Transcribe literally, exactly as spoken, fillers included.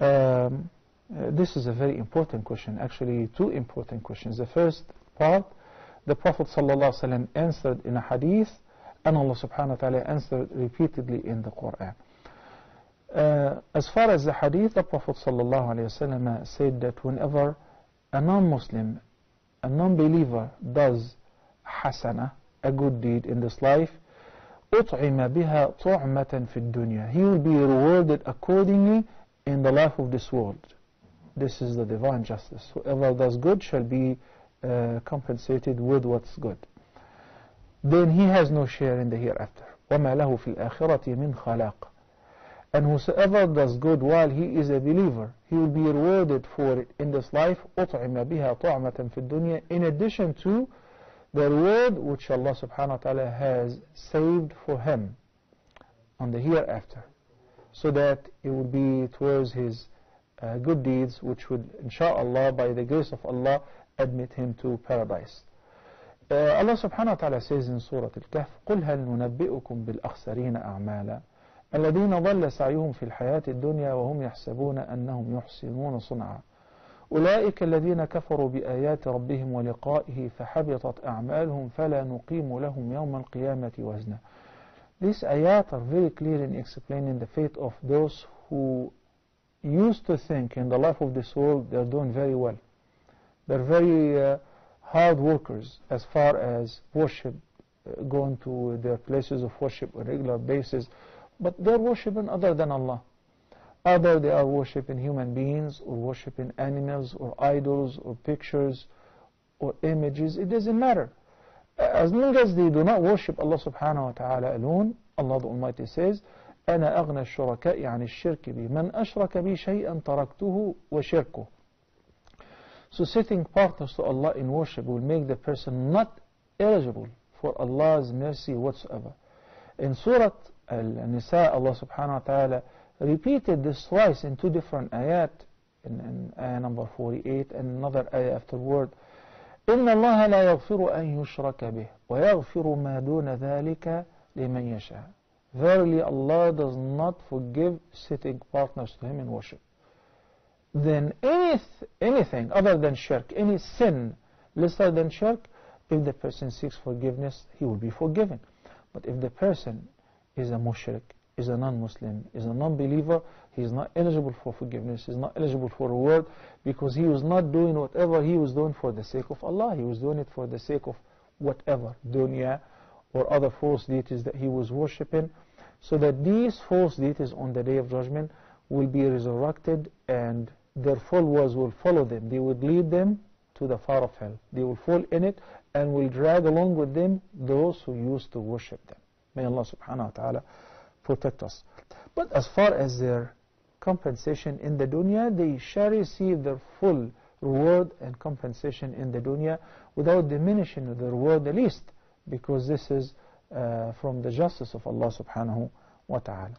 Um, uh, this is a very important question, actually two important questions. The first part, the Prophet ﷺ answered in a hadith, and Allah subhanahu wa ta'ala answered repeatedly in the Quran. Uh, as far as the hadith, the Prophet ﷺ said that whenever a non-Muslim, a non-believer does hasana, a good deed in this life, أُطْعِمَ بِهَا طُعْمَةً فِي الدُّنْيَا, he will be rewarded accordingly in the life of this world. This is the divine justice. Whoever does good shall be uh, compensated with what's good. Then he has no share in the hereafter. وَمَا لَهُ فِي الْآخِرَةِ مِنْ خَلَاقٍ. And whosoever does good while he is a believer, he will be rewarded for it in this life, أُطْعِمَ بِهَا طُعْمَةً فِي الدُّنْيَا, in addition to the reward which Allah subhanahu wa ta'ala has saved for him on the hereafter, so that it would be towards his uh, good deeds, which would, inshaAllah, by the grace of Allah, admit him to paradise. Uh, Allah subhanahu wa ta'ala says in Surah al-kahf, قُلْ هَلْ نُنَبِّئُكُمْ بِالْأَخْسَرِينَ أَعْمَالًا الَّذِينَ ضَلَّ سَعْيُهُمْ فِي الْحَيَاةِ الدُّنْيَا وَهُمْ يَحْسَبُونَ أَنَّهُمْ يُحْسِنُونَ صُنْعًا أولئك الذين كفروا بآيات ربهم ولقائه فحبطت أعمالهم فلا نقيم لهم يوم القيامة وزنا. These ayat are very clear in explaining the fate of those who used to think in the life of this world they're doing very well. They're very uh, hard workers as far as worship, uh, going to their places of worship on a regular basis, but they're worshipping other than Allah. Either they are worshipping human beings, or worshipping animals, or idols, or pictures, or images. It doesn't matter. As long as they do not worship Allah subhanahu wa ta'ala alone, Allah the Almighty says, أَنَا أَغْنَى الشُّرَكَاءِ عَنِ الشِّرْكِ بِي مَنْ أَشْرَكَ بِي شَيْئًا تَرَكْتُهُ وَشِرْكُهُ. So setting partners to Allah in worship will make the person not eligible for Allah's mercy whatsoever. In Surah al-Nisa, Allah subhanahu wa ta'ala repeated this twice in two different ayat, in, in ayah number forty-eight and another ayah afterward. إِنَّ اللَّهَ لَا يَغْفِرُ أَن يُشْرَكَ بِهِ وَيَغْفِرُ مَا دُونَ ذَلِكَ لِمَنْ يَشَاءُ. Verily Allah does not forgive sitting partners to Him in worship. Then any, anything other than shirk, any sin lesser than shirk, if the person seeks forgiveness, he will be forgiven. But if the person is a mushrik, is a non-Muslim, is a non-believer, he is not eligible for forgiveness, he is not eligible for reward, because he was not doing whatever he was doing for the sake of Allah. He was doing it for the sake of whatever, dunya or other false deities that he was worshipping, so that these false deities on the day of judgment will be resurrected and their followers will follow them. They would lead them to the fire of hell. They will fall in it and will drag along with them those who used to worship them. May Allah subhanahu wa ta'ala protect us. But as far as their compensation in the dunya, they shall receive their full reward and compensation in the dunya without diminishing the reward the least, because this is uh, from the justice of Allah subhanahu wa ta'ala.